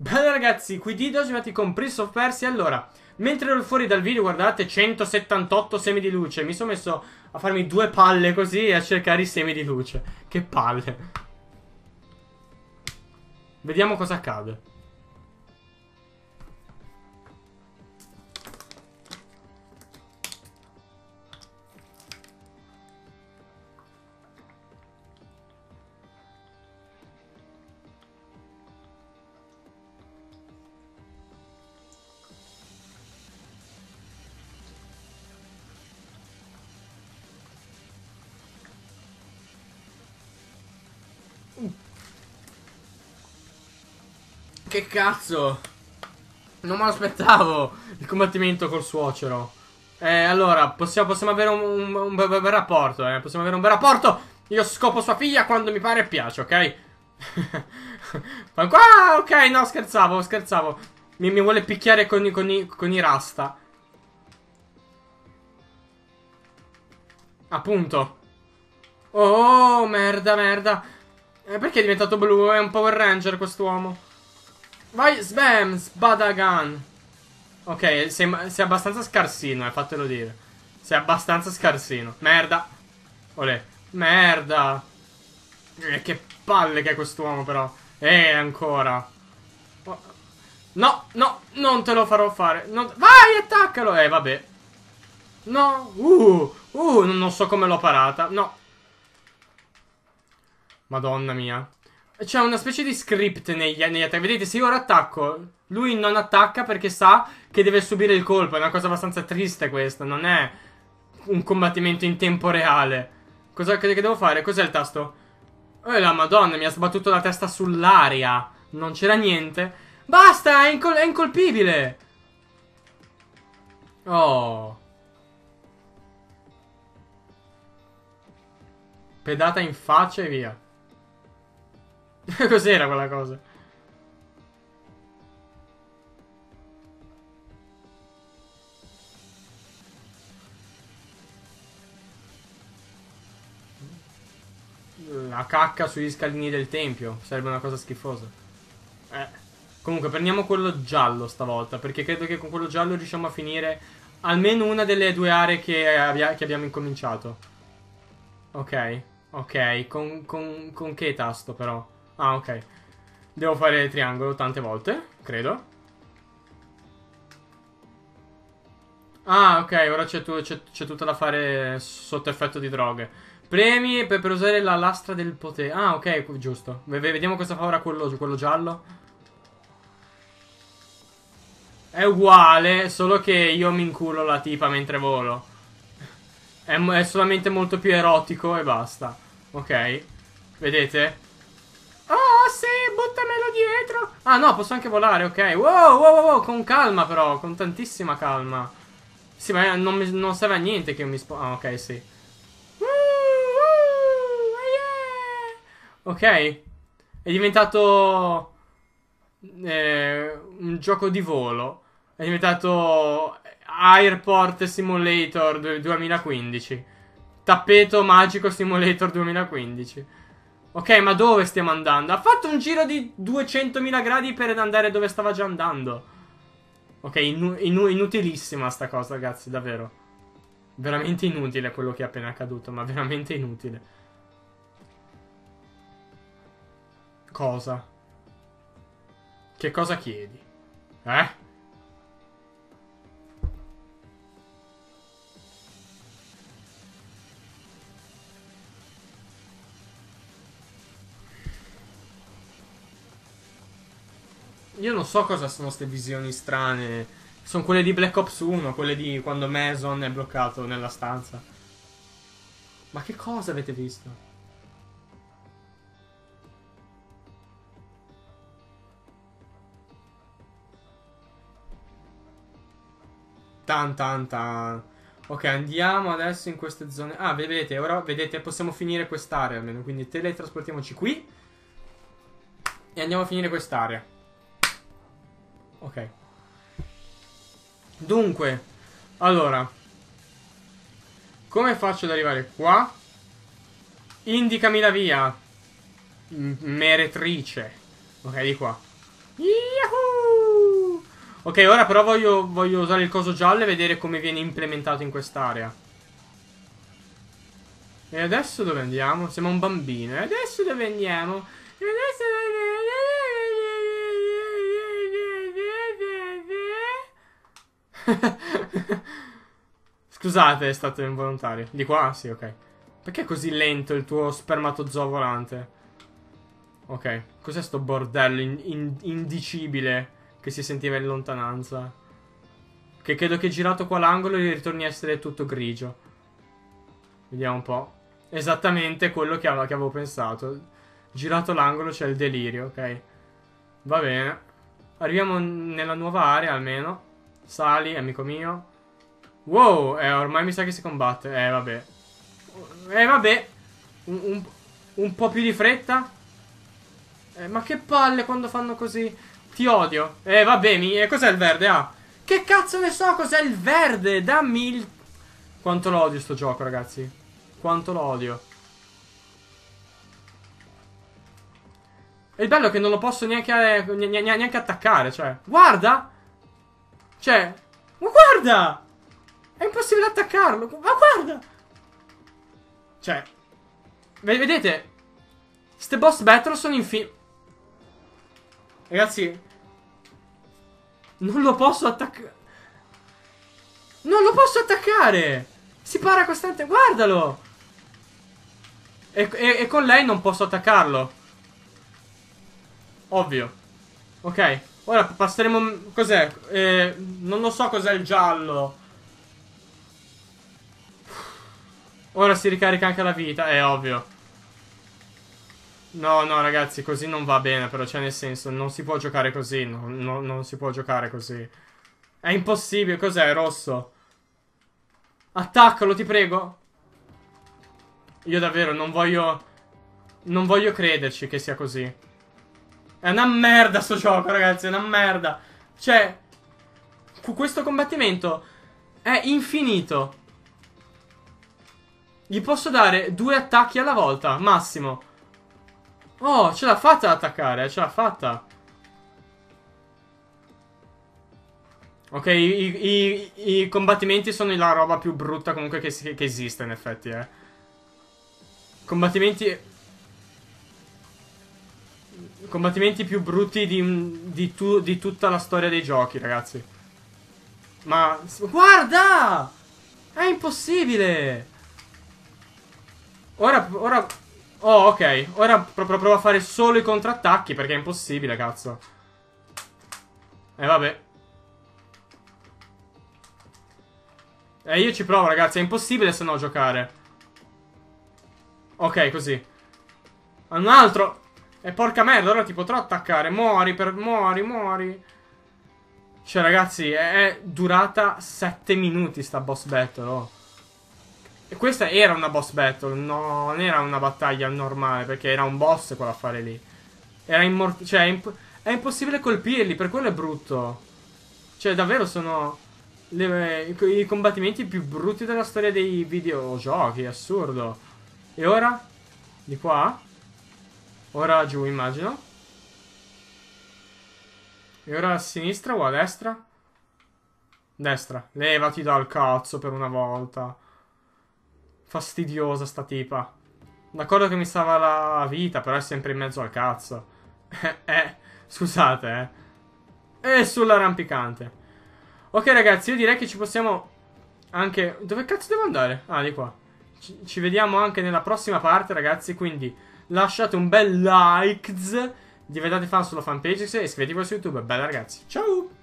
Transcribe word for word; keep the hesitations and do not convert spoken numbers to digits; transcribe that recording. Bene ragazzi, qui Dido, siamo arrivati con Prince of Persia. Allora, mentre ero fuori dal video, guardate, centosettantotto semi di luce. Mi sono messo a farmi due palle così e a cercare i semi di luce. Che palle. Vediamo cosa accade. Che cazzo? Non me lo aspettavo il combattimento col suocero. Eh, allora, possiamo, possiamo avere un, un, un bel rapporto, eh. Possiamo avere un bel rapporto. Io scopo sua figlia quando mi pare e piace, ok? Ma qua, ok, no, scherzavo, scherzavo. Mi, mi vuole picchiare con i, con i, con i rasta. Appunto. Oh, merda, merda. Eh, perché è diventato blu? È un Power Ranger quest'uomo. Vai, sbam, sbadagan. Ok, sei, sei abbastanza scarsino, eh, fatelo dire. Sei abbastanza scarsino. Merda. Olè. Merda. Eh, che palle che è quest'uomo, però. Eh, ancora. Oh. No, no, non te lo farò fare. Non... Vai, attaccalo. Eh, vabbè. No. Uh, uh, non so come l'ho parata. No. Madonna mia. C'è una specie di script negli, negli attacchi. Vedete, se io ora attacco, lui non attacca perché sa che deve subire il colpo. È una cosa abbastanza triste questa. Non è un combattimento in tempo reale. Cosa che, che devo fare? Cos'è il tasto? Eh, la madonna, mi ha sbattuto la testa sull'aria. Non c'era niente. Basta, è, incol- è incolpibile. Oh. Pedata in faccia e via. Cos'era quella cosa? La cacca sugli scalini del tempio. Sarebbe una cosa schifosa. Eh. Comunque prendiamo quello giallo stavolta, perché credo che con quello giallo riusciamo a finire almeno una delle due aree che, abbia che abbiamo incominciato. Ok. Ok. Con, con, con che tasto però? Ah, ok. Devo fare triangolo tante volte, credo. Ah, ok, ora c'è tu, tutto da fare sotto effetto di droghe. Premi per, per usare la lastra del potere. Ah, ok, giusto. Vediamo cosa fa ora quello, quello giallo. È uguale, solo che io mi inculo la tipa mentre volo. È, è solamente molto più erotico e basta. Ok, vedete? Oh sì, buttamelo dietro. Ah no, posso anche volare, ok. Wow, wow, wow, con calma però, con tantissima calma. Sì, ma non, mi, non serve a niente che io mi sposto. Ah, ok, sì. uh, uh, yeah. Ok. È diventato eh, un gioco di volo. È diventato Airport Simulator duemilaquindici. Tappeto Magico Simulator duemilaquindici. Ok, ma dove stiamo andando? Ha fatto un giro di duecentomila gradi per andare dove stava già andando. Ok, inu inu inutilissima sta cosa, ragazzi, davvero. Veramente inutile quello che è appena accaduto, ma veramente inutile. Cosa? Che cosa chiedi? Eh? Io non so cosa sono queste visioni strane. Sono quelle di Black Ops uno, quelle di quando Mason è bloccato nella stanza. Ma che cosa avete visto? Tan tan tan. Ok, andiamo adesso in queste zone. Ah, vedete, ora vedete, possiamo finire quest'area almeno. Quindi teletrasportiamoci qui e andiamo a finire quest'area. Ok. Dunque, allora, come faccio ad arrivare qua? Indicami la via, meretrice. Ok, di qua. Yahoo! Ok, ora però voglio, voglio usare il coso giallo e vedere come viene implementato in quest'area. E adesso dove andiamo? Siamo un bambino. E adesso dove andiamo? E adesso dove andiamo? Scusate, è stato involontario. Di qua? Sì, ok. Perché è così lento il tuo spermatozoo volante? Ok, cos'è sto bordello in in indicibile che si sentiva in lontananza? Che credo che girato qua l'angolo e ritorni a essere tutto grigio. Vediamo un po'. Esattamente quello che avevo, che avevo pensato. Girato l'angolo c'è il delirio, ok? Va bene. Arriviamo nella nuova area almeno. Sali, amico mio. Wow, eh, ormai mi sa che si combatte. Eh, vabbè. Eh, vabbè. Un, un, un po' più di fretta. Eh, ma che palle quando fanno così. Ti odio. Eh vabbè mi... eh, cos'è il verde? Ah, che cazzo ne so cos'è il verde. Dammi il... Quanto lo odio sto gioco ragazzi. Quanto lo odio. E il bello è che non lo posso neanche ne ne neanche attaccare. Cioè guarda. Cioè ma guarda. È impossibile attaccarlo. Ma guarda. Cioè vedete, ste boss battle sono infinite. Ragazzi, non lo posso attaccare. Non lo posso attaccare. Si para costante. Guardalo. E, e, e con lei non posso attaccarlo. Ovvio. Ok. Ora passeremo. Cos'è? Eh, non lo so cos'è il giallo. Ora si ricarica anche la vita. È ovvio. No, no, ragazzi, così non va bene, però, cioè, nel senso, non si può giocare così, no, no, non si può giocare così. È impossibile, cos'è, rosso? Attaccalo, ti prego. Io davvero non voglio... Non voglio crederci che sia così. È una merda sto gioco, ragazzi, è una merda. Cioè, questo combattimento è infinito. Gli posso dare due attacchi alla volta, massimo. Oh, ce l'ha fatta ad attaccare, ce l'ha fatta. Ok, i, i, i combattimenti sono la roba più brutta comunque che, che esiste in effetti, eh. Combattimenti... Combattimenti più brutti di, di, tu, di tutta la storia dei giochi, ragazzi. Ma... Guarda! È impossibile! Ora... ora... Oh, ok. Ora pro pro provo a fare solo i contrattacchi, perché è impossibile, cazzo. E eh, vabbè. E eh, io ci provo, ragazzi. È impossibile se no giocare. Ok, così. Un altro. E eh, porca merda, ora ti potrò attaccare. Muori, per... muori, muori. Cioè, ragazzi, è durata sette minuti sta boss battle, oh. E questa era una boss battle, no, non era una battaglia normale, perché era un boss quell'affare lì. Era immortale, cioè è, imp è impossibile colpirli, per quello è brutto. Cioè davvero sono le, i, i combattimenti più brutti della storia dei videogiochi, assurdo. E ora? Di qua? Ora giù immagino. E ora a sinistra o a destra? Destra, levati dal cazzo per una volta. Fastidiosa sta tipa. D'accordo che mi stava la vita, però è sempre in mezzo al cazzo. Eh, eh scusate, eh. E sull'arrampicante. Ok ragazzi, io direi che ci possiamo anche... Dove cazzo devo andare? Ah, di qua. Ci, ci vediamo anche nella prossima parte, ragazzi. Quindi lasciate un bel like. Diventate fan sulla fanpage e iscrivetevi su YouTube. Bella ragazzi. Ciao!